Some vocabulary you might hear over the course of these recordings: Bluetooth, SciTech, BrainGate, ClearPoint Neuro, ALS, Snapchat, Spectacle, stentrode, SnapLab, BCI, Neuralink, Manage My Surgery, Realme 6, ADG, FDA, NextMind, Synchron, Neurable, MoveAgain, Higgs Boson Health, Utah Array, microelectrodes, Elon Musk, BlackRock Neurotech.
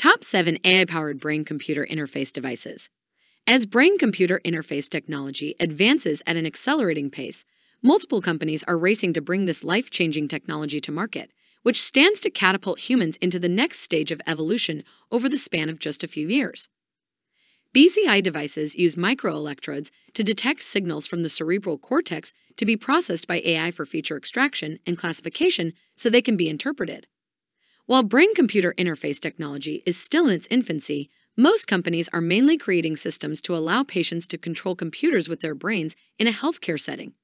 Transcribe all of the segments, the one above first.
Top 7 AI-powered brain-computer interface devices. As brain-computer interface technology advances at an accelerating pace, multiple companies are racing to bring this life-changing technology to market, which stands to catapult humans into the next stage of evolution over the span of just a few years. BCI devices use microelectrodes to detect signals from the cerebral cortex to be processed by AI for feature extraction and classification so they can be interpreted. While brain-computer interface technology is still in its infancy, most companies are mainly creating systems to allow patients to control computers with their brains in a healthcare setting.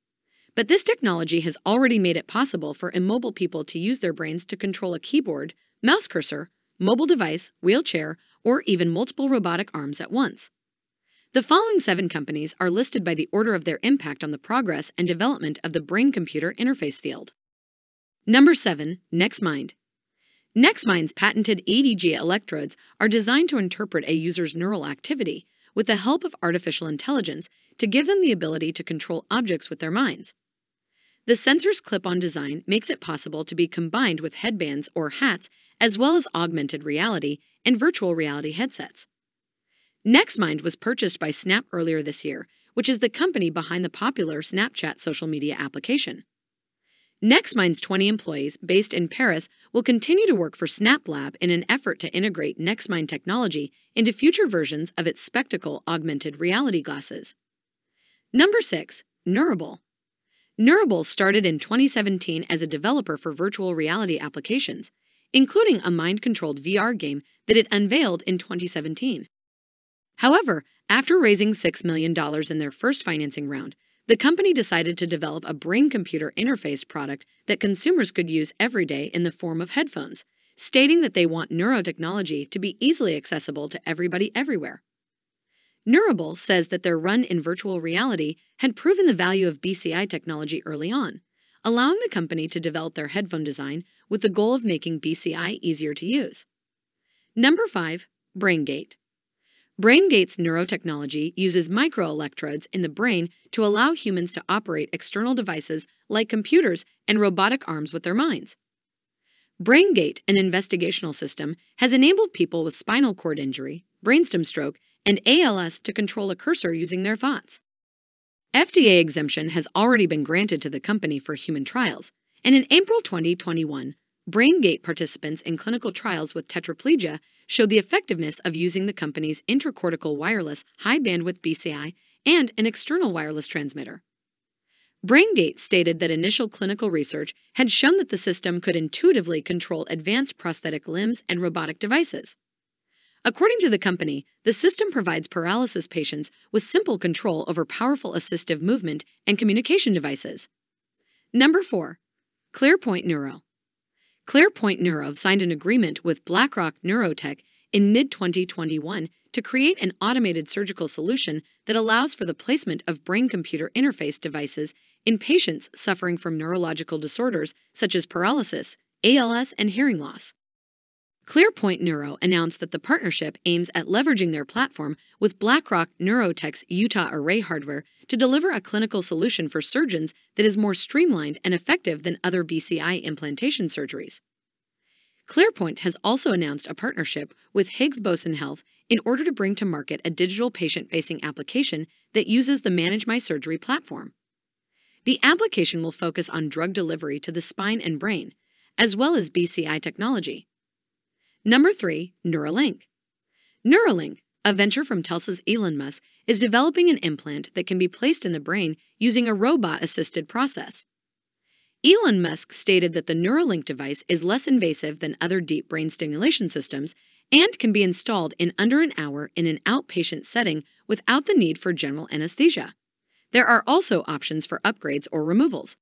But this technology has already made it possible for immobile people to use their brains to control a keyboard, mouse cursor, mobile device, wheelchair, or even multiple robotic arms at once. The following 7 companies are listed by the order of their impact on the progress and development of the brain-computer interface field. Number 7. NextMind. NextMind's patented ADG electrodes are designed to interpret a user's neural activity with the help of artificial intelligence to give them the ability to control objects with their minds. The sensor's clip-on design makes it possible to be combined with headbands or hats as well as augmented reality and virtual reality headsets. NextMind was purchased by Snap earlier this year, which is the company behind the popular Snapchat social media application. NextMind's 20 employees, based in Paris, will continue to work for SnapLab in an effort to integrate NextMind technology into future versions of its Spectacle augmented reality glasses. Number 6. Neurable. Neurable started in 2017 as a developer for virtual reality applications, including a mind-controlled VR game that it unveiled in 2017. However, after raising $6 million in their first financing round, the company decided to develop a brain-computer interface product that consumers could use every day in the form of headphones, stating that they want neurotechnology to be easily accessible to everybody everywhere. Neurable says that their run in virtual reality had proven the value of BCI technology early on, allowing the company to develop their headphone design with the goal of making BCI easier to use. Number 5. BrainGate. BrainGate's neurotechnology uses microelectrodes in the brain to allow humans to operate external devices like computers and robotic arms with their minds. BrainGate, an investigational system, has enabled people with spinal cord injury, brainstem stroke, and ALS to control a cursor using their thoughts. FDA exemption has already been granted to the company for human trials, and in April 2021, BrainGate participants in clinical trials with tetraplegia showed the effectiveness of using the company's intracortical wireless high-bandwidth BCI and an external wireless transmitter. BrainGate stated that initial clinical research had shown that the system could intuitively control advanced prosthetic limbs and robotic devices. According to the company, the system provides paralysis patients with simple control over powerful assistive movement and communication devices. Number 4. ClearPoint Neuro. ClearPoint Neuro signed an agreement with BlackRock Neurotech in mid-2021 to create an automated surgical solution that allows for the placement of brain-computer interface devices in patients suffering from neurological disorders such as paralysis, ALS, and hearing loss. ClearPoint Neuro announced that the partnership aims at leveraging their platform with BlackRock Neurotech's Utah Array hardware to deliver a clinical solution for surgeons that is more streamlined and effective than other BCI implantation surgeries. ClearPoint has also announced a partnership with Higgs Boson Health in order to bring to market a digital patient-facing application that uses the Manage My Surgery platform. The application will focus on drug delivery to the spine and brain, as well as BCI technology. Number 3. Neuralink. Neuralink, a venture from Tesla's Elon Musk, is developing an implant that can be placed in the brain using a robot-assisted process. Elon Musk stated that the Neuralink device is less invasive than other deep brain stimulation systems and can be installed in under an hour in an outpatient setting without the need for general anesthesia. There are also options for upgrades or removals.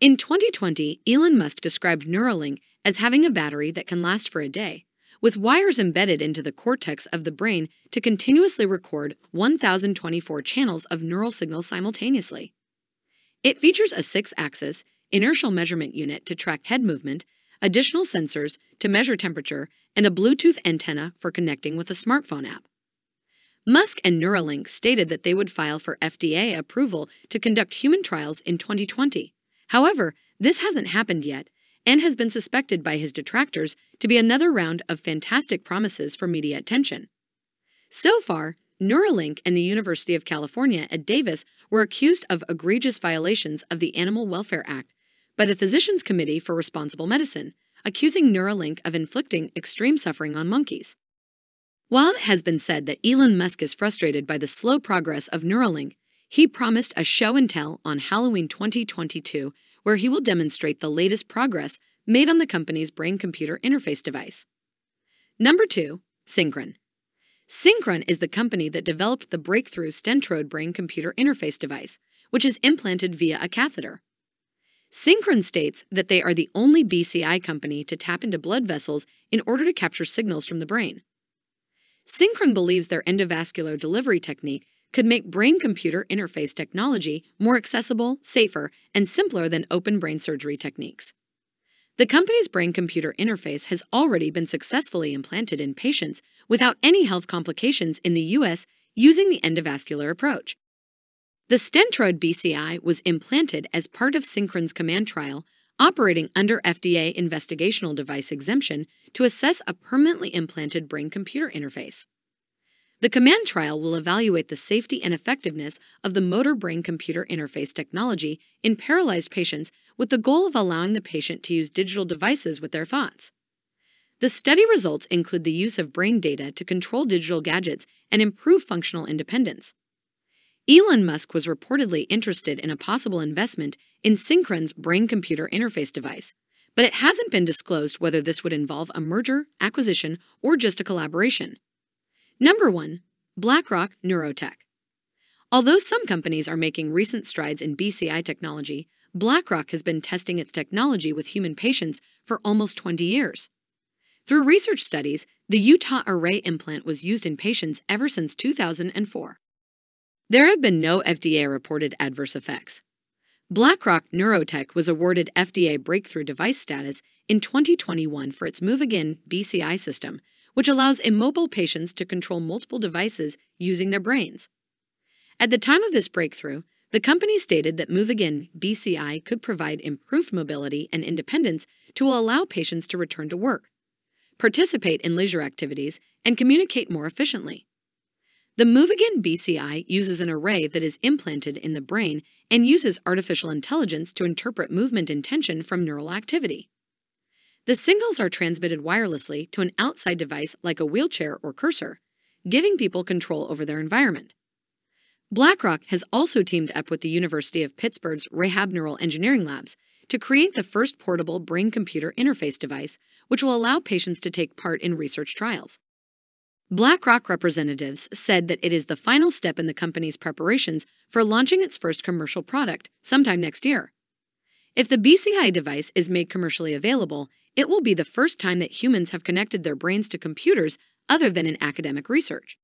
In 2020, Elon Musk described Neuralink as having a battery that can last for a day, with wires embedded into the cortex of the brain to continuously record 1,024 channels of neural signals simultaneously. It features a 6-axis inertial measurement unit to track head movement, additional sensors to measure temperature, and a Bluetooth antenna for connecting with a smartphone app. Musk and Neuralink stated that they would file for FDA approval to conduct human trials in 2020. However, this hasn't happened yet, and has been suspected by his detractors to be another round of fantastic promises for media attention. So far, Neuralink and the University of California at Davis were accused of egregious violations of the Animal Welfare Act by the Physicians Committee for Responsible Medicine, accusing Neuralink of inflicting extreme suffering on monkeys. While it has been said that Elon Musk is frustrated by the slow progress of Neuralink, he promised a show and tell on Halloween 2022 where he will demonstrate the latest progress made on the company's brain-computer interface device. Number 2. Synchron. Synchron is the company that developed the breakthrough stentrode brain-computer interface device, which is implanted via a catheter. Synchron states that they are the only BCI company to tap into blood vessels in order to capture signals from the brain. Synchron believes their endovascular delivery technique could make brain-computer interface technology more accessible, safer, and simpler than open brain surgery techniques. The company's brain-computer interface has already been successfully implanted in patients without any health complications in the U.S. using the endovascular approach. The stentrode BCI was implanted as part of Synchron's command trial, operating under FDA investigational device exemption to assess a permanently implanted brain-computer interface. The command trial will evaluate the safety and effectiveness of the motor brain-computer interface technology in paralyzed patients with the goal of allowing the patient to use digital devices with their thoughts. The study results include the use of brain data to control digital gadgets and improve functional independence. Elon Musk was reportedly interested in a possible investment in Synchron's brain-computer interface device, but it hasn't been disclosed whether this would involve a merger, acquisition, or just a collaboration. Number 1. BlackRock Neurotech. Although some companies are making recent strides in BCI technology, BlackRock has been testing its technology with human patients for almost 20 years. Through research studies, the Utah Array implant was used in patients ever since 2004. There have been no FDA-reported adverse effects. BlackRock Neurotech was awarded FDA Breakthrough Device status in 2021 for its MoveAgain BCI system, which allows immobile patients to control multiple devices using their brains. At the time of this breakthrough, the company stated that MoveAgain BCI could provide improved mobility and independence to allow patients to return to work, participate in leisure activities, and communicate more efficiently. The MoveAgain BCI uses an array that is implanted in the brain and uses artificial intelligence to interpret movement intention from neural activity. The signals are transmitted wirelessly to an outside device like a wheelchair or cursor, giving people control over their environment. BlackRock has also teamed up with the University of Pittsburgh's Rahab Neural Engineering Labs to create the first portable brain-computer interface device, which will allow patients to take part in research trials. BlackRock representatives said that it is the final step in the company's preparations for launching its first commercial product sometime next year. If the BCI device is made commercially available, it will be the first time that humans have connected their brains to computers other than in academic research.